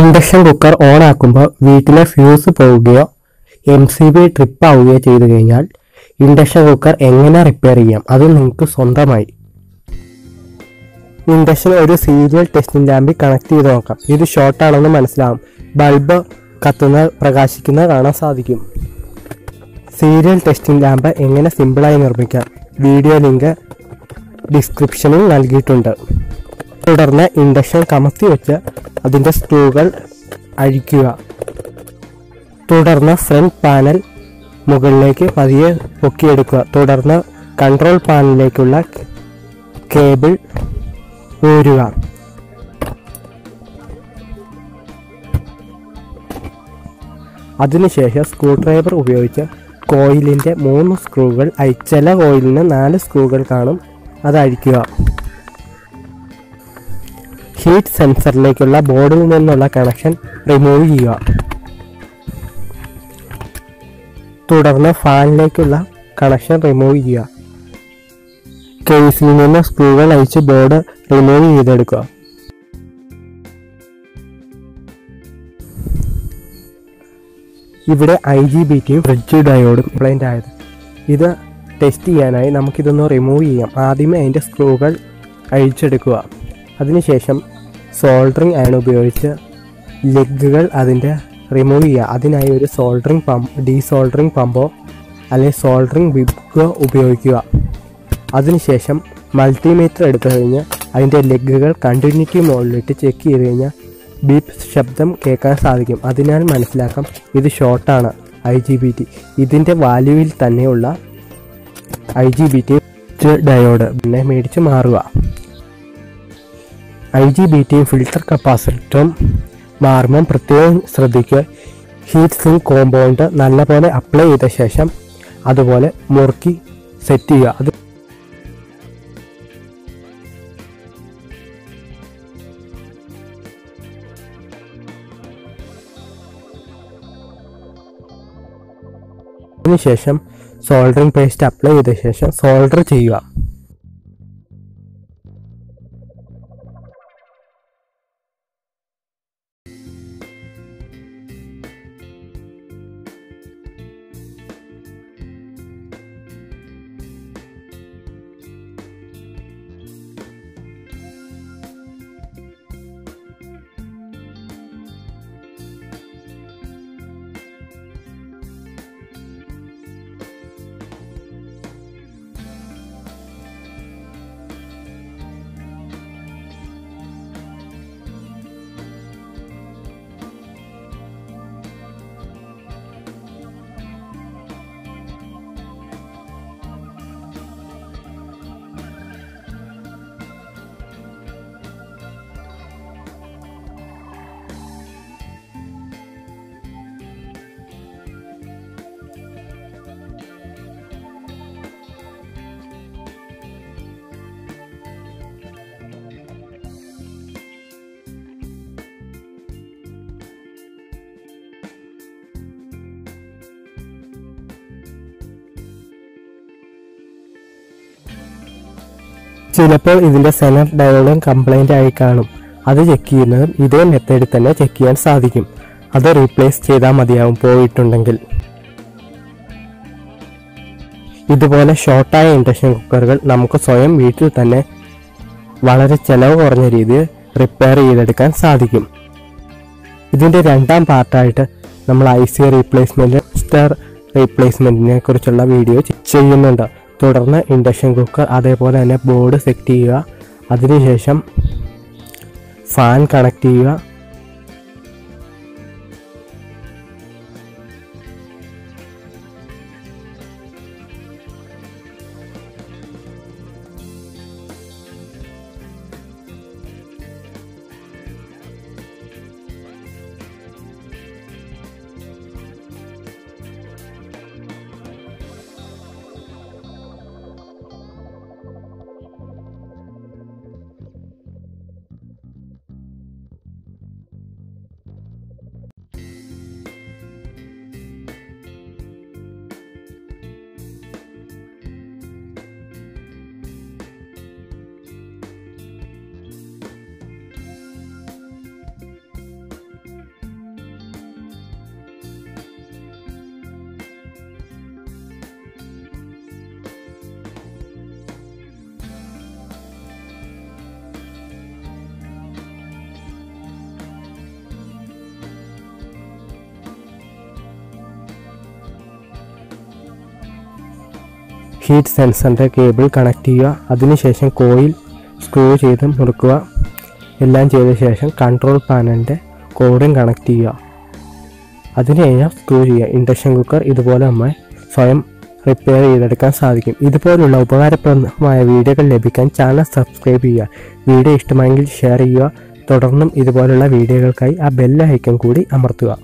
Induction cooker on ആക്കുമ്പോൾ വീട്ടിലെ fuse പോവുകയോ MCB ട്രിപ്പ് ആവുകയോ ചെയ്തു കഴിഞ്ഞാൽ ഇൻഡക്ഷൻ കുക്കർ എങ്ങനെ റിപ്പയർ ചെയ്യാം അത് നിങ്ങൾക്ക് സ്വന്തമായി. ഇൻഡക്ഷൻ ഒരു സീരിയൽ ടെസ്റ്റിംഗ് ലാമ്പിൽ കണക്ട് ചെയ്ത് നോക്കാം. ഇത് ഷോർട്ടാണെന്ന് മനസ്സിലാവും. ബൾബ് കത്തുന്ന പ്രകാശിക്കുന്ന കാണാൻ സാധിക്കും. സീരിയൽ ടെസ്റ്റിംഗ് ലാമ്പ് എങ്ങനെ സിമ്പിളായി നിർമ്മിക്കാം, വീഡിയോ ലിങ്ക് ഡിസ്ക്രിപ്ഷനിൽ നൽകിയിട്ടുണ്ട്. തുടർന്ന് ഇൻഡക്ഷൻ കമത്തി വെച്ച് അതിൻ്റെ സ്ക്രൂകൾ അഴിക്കുക. തുടർന്ന് ഫ്രണ്ട് പാനൽ മുകളിലേക്ക് പതിയെ പൊക്കിയെടുക്കുക. തുടർന്ന് കൺട്രോൾ പാനലിലേക്കുള്ള കേബിൾ ഊരുക. അതിനുശേഷം സ്ക്രൂ ഡ്രൈവർ ഉപയോഗിച്ച് കോയിലിൻ്റെ 3 സ്ക്രൂകൾ അഴിച്ചാൽ കോയിലിന് 4 സ്ക്രൂകൾ കാണും, അത് അഴിക്കുക. ഹീറ്റ് സെൻസറിലേക്കുള്ള ബോർഡിൽ നിന്നുള്ള കണക്ഷൻ റിമൂവ് ചെയ്യുക. തുടർന്ന് ഫാനിലേക്കുള്ള കണക്ഷൻ റിമൂവ് ചെയ്യുക. കേസിൽ നിന്ന് സ്ക്രൂകൾ അഴിച്ച് ബോർഡ് റിമൂവ് ചെയ്തെടുക്കുക. ഇവിടെ IGBTയും ഫ്രിഡ്ജ് ഡയോഡും കംപ്ലൈൻ്റ് ആയത്. ഇത് ടെസ്റ്റ് ചെയ്യാനായി നമുക്കിതൊന്ന് റിമൂവ് ചെയ്യാം. ആദ്യമേ അതിൻ്റെ സ്ക്രൂകൾ അഴിച്ചെടുക്കുക. അതിനുശേഷം സോൾഡറിങ് അയൺ ഉപയോഗിച്ച് ലെഗുകൾ അതിൻ്റെ റിമൂവ് ചെയ്യുക. അതിനായി ഒരു സോൾഡറിങ് പമ്പ്, ഡീസോൾഡറിങ് പമ്പോ അല്ലെങ്കിൽ സോൾഡറിങ് വിബ്കോ ഉപയോഗിക്കുക. അതിനുശേഷം മൾട്ടിമീറ്റർ എടുത്തു കഴിഞ്ഞ് അതിൻ്റെ ലെഗുകൾ കണ്ടിന്യൂറ്റി മോഡിലിട്ട് ചെക്ക് ചെയ്ത് കഴിഞ്ഞാൽ ബീപ്പ് ശബ്ദം കേൾക്കാൻ സാധിക്കും. അതിനാൽ മനസ്സിലാക്കാം ഇത് ഷോർട്ടാണ് IGBT. ഇതിൻ്റെ വാല്യൂവിൽ തന്നെയുള്ള IGBT ഡയോഡ് പിന്നെ മേടിച്ച് മാറുക. IGBTയും ഫിൽട്ടർ കപ്പാസിറ്ററും മാറുമ്പം പ്രത്യേകം ശ്രദ്ധിക്കുക. ഹീറ്റ് സിങ്ക് കോമ്പൗണ്ട് നല്ലപോലെ അപ്ലൈ ചെയ്ത ശേഷം അതുപോലെ മുറുക്കി സെറ്റ് ചെയ്യുക. അത് അതിനുശേഷം സോൾഡറിങ് പേസ്റ്റ് അപ്ലൈ ചെയ്ത ശേഷം സോൾഡർ ചെയ്യുക. ചിലപ്പോൾ ഇതിൻ്റെ സെനർ ഡയോഡും കംപ്ലൈൻ്റ് ആയി കാണും. അത് ചെക്ക് ചെയ്യുന്നതും ഇതേ മെത്തേഡിൽ തന്നെ ചെക്ക് ചെയ്യാൻ സാധിക്കും. അത് റീപ്ലേസ് ചെയ്താൽ മതിയാവും പോയിട്ടുണ്ടെങ്കിൽ. ഇതുപോലെ ഷോർട്ടായ ഇൻഡക്ഷൻ കുക്കറുകൾ നമുക്ക് സ്വയം വീട്ടിൽ തന്നെ വളരെ ചിലവ് കുറഞ്ഞ രീതിയിൽ റിപ്പയർ ചെയ്തെടുക്കാൻ സാധിക്കും. ഇതിൻ്റെ രണ്ടാം പാർട്ടായിട്ട് നമ്മൾ IC റീപ്ലേസ്മെൻറ്റ്, സ്റ്റർ റീപ്ലേസ്മെൻറ്റിനെ കുറിച്ചുള്ള വീഡിയോ ചെയ്യുന്നുണ്ട്. തുടർന്ന് ഇൻഡക്ഷൻ കുക്കർ, അതേപോലെ തന്നെ ബോർഡ് സെറ്റ് ചെയ്യുക. അതിനുശേഷം ഫാൻ കണക്ട് ചെയ്യുക. ഹീറ്റ് സെൻസറിൻ്റെ കേബിൾ കണക്ട് ചെയ്യുക. അതിനുശേഷം കോയിൽ സ്ക്രൂ ചെയ്ത് മുറുക്കുക. എല്ലാം ചെയ്ത ശേഷം കൺട്രോൾ പാനലിൻ്റെ കോഡും കണക്ട് ചെയ്യുക. അതിനുശേഷം സ്ക്രൂ ചെയ്യുക. ഇൻഡക്ഷൻ കുക്കർ ഇതുപോലെ നമ്മൾ സ്വയം റിപ്പയർ ചെയ്തെടുക്കാൻ സാധിക്കും. ഇതുപോലുള്ള ഉപകാരപ്രദമായ വീഡിയോകൾ ലഭിക്കാൻ ചാനൽ സബ്സ്ക്രൈബ് ചെയ്യുക. വീഡിയോ ഇഷ്ടമായെങ്കിൽ ഷെയർ ചെയ്യുക. തുടർന്നും ഇതുപോലുള്ള വീഡിയോകൾക്കായി ആ ബെൽ ഐക്കൺ കൂടി അമർത്തുക.